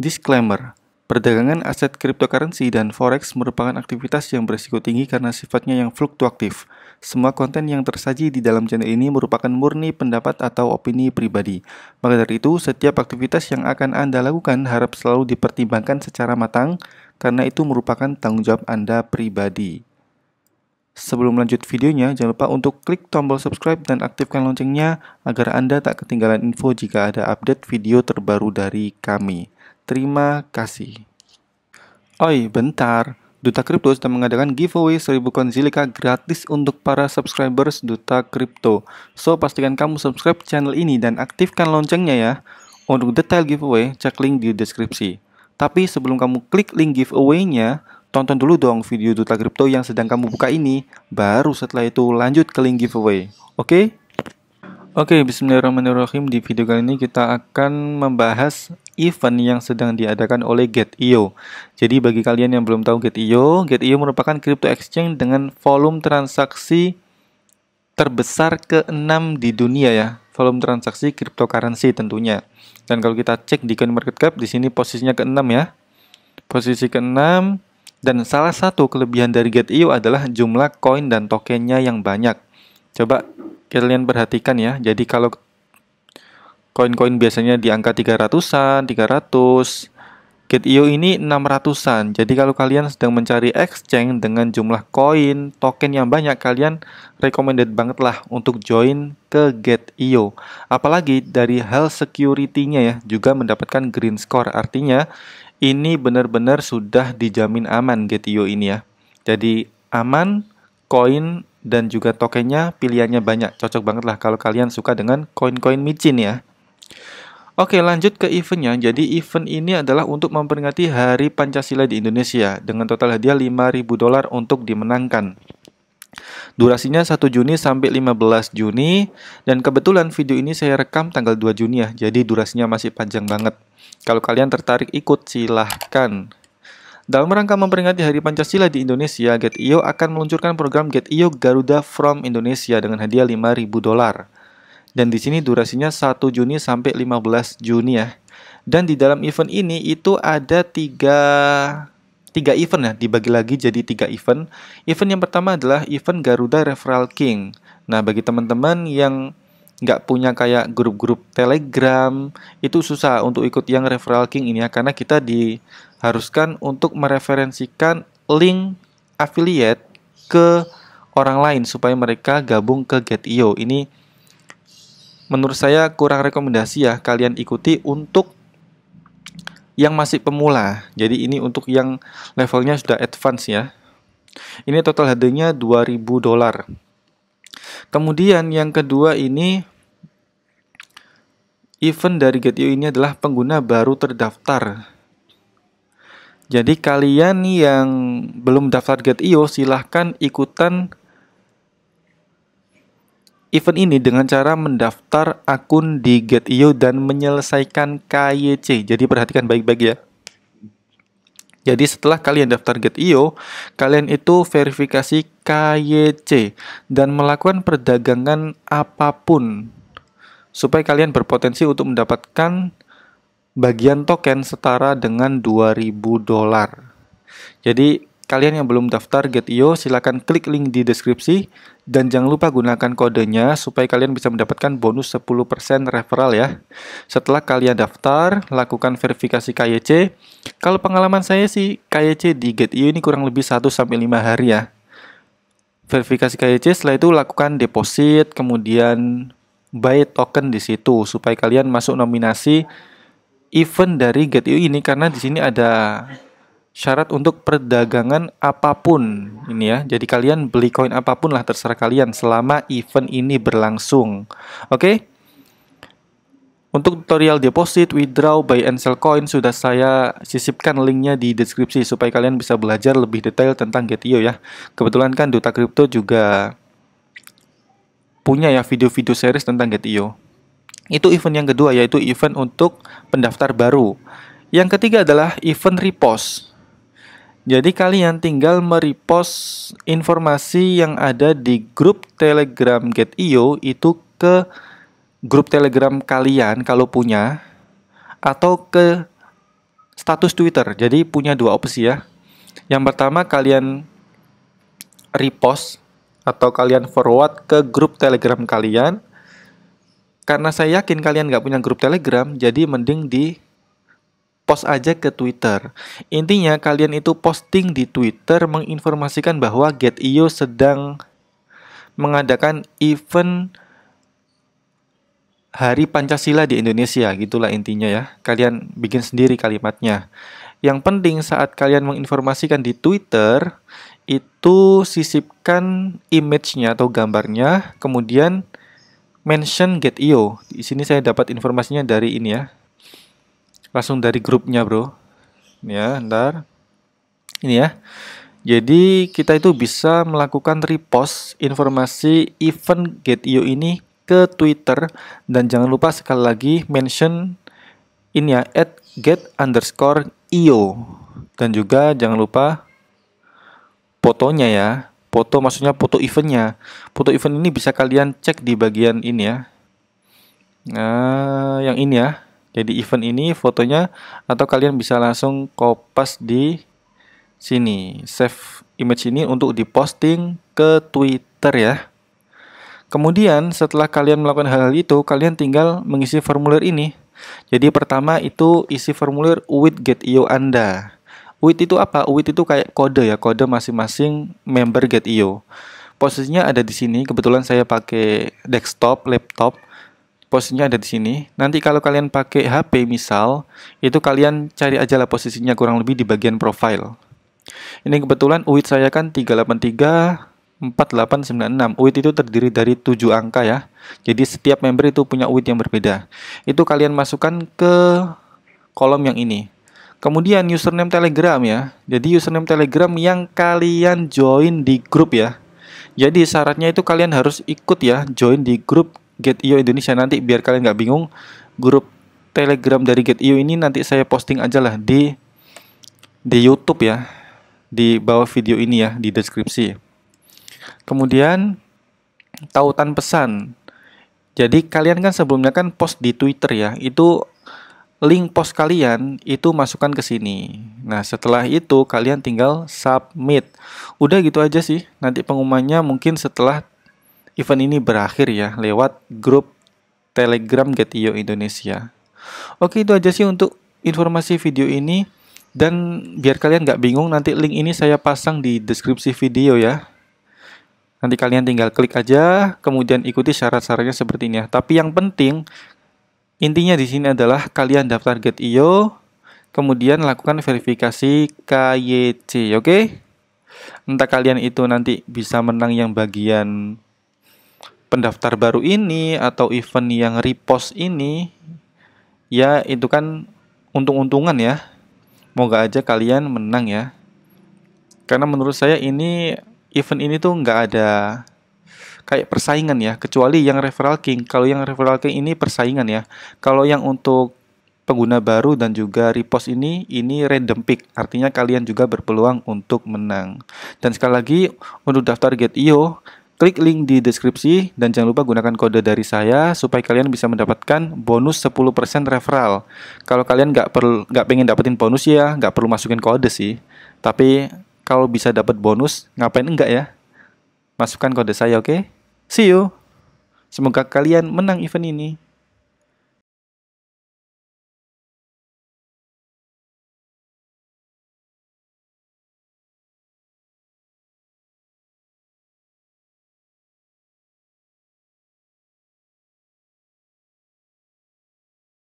Disclaimer, perdagangan aset cryptocurrency dan forex merupakan aktivitas yang berisiko tinggi karena sifatnya yang fluktuatif. Semua konten yang tersaji di dalam channel ini merupakan murni pendapat atau opini pribadi. Maka dari itu, setiap aktivitas yang akan Anda lakukan harap selalu dipertimbangkan secara matang karena itu merupakan tanggung jawab Anda pribadi. Sebelum lanjut videonya, jangan lupa untuk klik tombol subscribe dan aktifkan loncengnya agar Anda tak ketinggalan info jika ada update video terbaru dari kami. Terima kasih. Oi, bentar. Duta Crypto sudah mengadakan giveaway 1000 koin Zilliqa gratis untuk para subscribers Duta Crypto. So, pastikan kamu subscribe channel ini dan aktifkan loncengnya ya. Untuk detail giveaway, cek link di deskripsi. Tapi sebelum kamu klik link giveaway-nya, tonton dulu dong video Duta Crypto yang sedang kamu buka ini. Baru setelah itu lanjut ke link giveaway. Oke? Oke, bismillahirrahmanirrahim. Di video kali ini kita akan membahas event yang sedang diadakan oleh Gate.io. Jadi bagi kalian yang belum tahu Gate.io merupakan crypto exchange dengan volume transaksi terbesar ke-6 di dunia ya. Volume transaksi cryptocurrency tentunya. Dan kalau kita cek di CoinMarketCap di sini posisinya ke-6 ya. Posisi ke-6 dan salah satu kelebihan dari Gate.io adalah jumlah koin dan tokennya yang banyak. Coba kalian perhatikan ya, jadi kalau koin-koin biasanya di angka 300-an, 300, Gate.io ini 600-an. Jadi kalau kalian sedang mencari exchange dengan jumlah koin, token yang banyak, kalian recommended banget lah untuk join ke Gate.io. Apalagi dari hal security-nya ya, juga mendapatkan green score. Artinya ini benar-benar sudah dijamin aman Gate.io ini ya. Jadi aman, koin dan juga tokennya pilihannya banyak. Cocok banget lah kalau kalian suka dengan koin-koin micin ya. Oke, lanjut ke eventnya. Jadi event ini adalah untuk memperingati Hari Pancasila di Indonesia dengan total hadiah $5.000 untuk dimenangkan. Durasinya 1 Juni sampai 15 Juni dan kebetulan video ini saya rekam tanggal 2 Juni ya. Jadi durasinya masih panjang banget. Kalau kalian tertarik ikut silahkan. Dalam rangka memperingati Hari Pancasila di Indonesia, Gate.io akan meluncurkan program Gate.io Garuda from Indonesia dengan hadiah $5.000. Dan di sini durasinya 1 Juni sampai 15 Juni ya. Dan di dalam event ini itu ada tiga event ya, dibagi lagi jadi 3 event. Event yang pertama adalah event Garuda Referral King. Nah, bagi teman-teman yang nggak punya kayak grup-grup Telegram, itu susah untuk ikut yang Referral King ini ya, karena kita diharuskan untuk mereferensikan link affiliate ke orang lain supaya mereka gabung ke Gate.io. Ini menurut saya kurang rekomendasi ya, kalian ikuti untuk yang masih pemula. Jadi ini untuk yang levelnya sudah advance ya. Ini total hadiahnya $2.000. Kemudian yang kedua ini event dari Gate.io ini adalah pengguna baru terdaftar. Jadi kalian yang belum daftar Gate.io silahkan ikutan event ini dengan cara mendaftar akun di Gate.io dan menyelesaikan KYC. Jadi perhatikan baik-baik ya. Jadi setelah kalian daftar Gate.io, kalian itu verifikasi KYC dan melakukan perdagangan apapun supaya kalian berpotensi untuk mendapatkan bagian token setara dengan $2.000. Jadi kalian yang belum daftar Gate.io silahkan klik link di deskripsi dan jangan lupa gunakan kodenya supaya kalian bisa mendapatkan bonus 10% referral ya. Setelah kalian daftar, lakukan verifikasi KYC. Kalau pengalaman saya sih, KYC di Gate.io ini kurang lebih 1-5 hari ya. Verifikasi KYC, setelah itu lakukan deposit, kemudian buy token di situ supaya kalian masuk nominasi event dari Gate.io ini karena di sini ada syarat untuk perdagangan apapun ini ya. Jadi kalian beli koin apapun lah terserah kalian selama event ini berlangsung. Oke? Untuk tutorial deposit, withdraw, buy and sell coin sudah saya sisipkan linknya di deskripsi supaya kalian bisa belajar lebih detail tentang Gate.io ya. Kebetulan kan Duta Crypto juga punya ya video-video series tentang Gate.io. Itu event yang kedua yaitu event untuk pendaftar baru. Yang ketiga adalah event repost. Jadi kalian tinggal merepost informasi yang ada di grup Telegram Gate.io itu ke grup Telegram kalian kalau punya atau ke status Twitter. Jadi punya dua opsi ya. Yang pertama kalian repost atau kalian forward ke grup Telegram kalian. Karena saya yakin kalian nggak punya grup Telegram, jadi mending di post aja ke Twitter. Intinya kalian itu posting di Twitter menginformasikan bahwa Gate.io sedang mengadakan event Hari Pancasila di Indonesia, gitulah intinya ya. Kalian bikin sendiri kalimatnya. Yang penting saat kalian menginformasikan di Twitter, itu sisipkan image-nya atau gambarnya, kemudian mention Gate.io. Di sini saya dapat informasinya dari ini ya. Langsung dari grupnya, bro. Ya, ntar. Ini ya. Jadi kita itu bisa melakukan repost informasi event Gate.io ini ke Twitter, dan jangan lupa sekali lagi mention ini ya, @get_io, dan juga jangan lupa fotonya ya, foto maksudnya foto eventnya. Foto event ini bisa kalian cek di bagian ini ya, nah yang ini ya, jadi event ini fotonya, atau kalian bisa langsung kopas di sini, save image ini untuk diposting ke Twitter ya. Kemudian setelah kalian melakukan hal-hal itu, kalian tinggal mengisi formulir ini. Jadi pertama itu isi formulir UID Gate.io Anda. UID itu apa? UID itu kayak kode ya, kode masing-masing member Gate.io. Posisinya ada di sini, kebetulan saya pakai desktop, laptop. Posisinya ada di sini. Nanti kalau kalian pakai HP misal, itu kalian cari aja lah posisinya kurang lebih di bagian profile. Ini kebetulan UID saya kan 3834896. UID itu terdiri dari 7 angka ya. Jadi setiap member itu punya UID yang berbeda. Itu kalian masukkan ke kolom yang ini. Kemudian username Telegram ya. Jadi username Telegram yang kalian join di grup ya. Jadi syaratnya itu kalian harus ikut ya, join di grup Gate.io Indonesia. Nanti biar kalian nggak bingung, grup Telegram dari Gate.io ini nanti saya posting aja lah di YouTube ya, di bawah video ini ya, di deskripsi. Kemudian tautan pesan. Jadi kalian kan sebelumnya kan post di Twitter ya. Itu link post kalian itu masukkan ke sini. Nah, setelah itu kalian tinggal submit. Udah gitu aja sih. Nanti pengumumannya mungkin setelah event ini berakhir ya, lewat grup Telegram Gate.io Indonesia. Oke, itu aja sih untuk informasi video ini, dan biar kalian nggak bingung, nanti link ini saya pasang di deskripsi video ya. Nanti kalian tinggal klik aja, kemudian ikuti syarat-syaratnya seperti ini ya. Tapi yang penting, intinya di sini adalah kalian daftar Gate.io, kemudian lakukan verifikasi KYC, oke? Entah kalian itu nanti bisa menang yang bagian pendaftar baru ini, atau event yang repost ini, ya itu kan untung-untungan ya. Moga aja kalian menang ya. Karena menurut saya ini event ini tuh nggak ada kayak persaingan ya, kecuali yang referral king. Kalau yang referral king ini persaingan ya. Kalau yang untuk pengguna baru dan juga repost ini random pick. Artinya kalian juga berpeluang untuk menang. Dan sekali lagi, untuk daftar Gate.io, klik link di deskripsi, dan jangan lupa gunakan kode dari saya supaya kalian bisa mendapatkan bonus 10% referral. Kalau kalian nggak pengen dapetin bonus ya, nggak perlu masukin kode sih. Tapi kalau bisa dapat bonus, ngapain enggak ya? Masukkan kode saya, oke? See you. Semoga kalian menang event ini.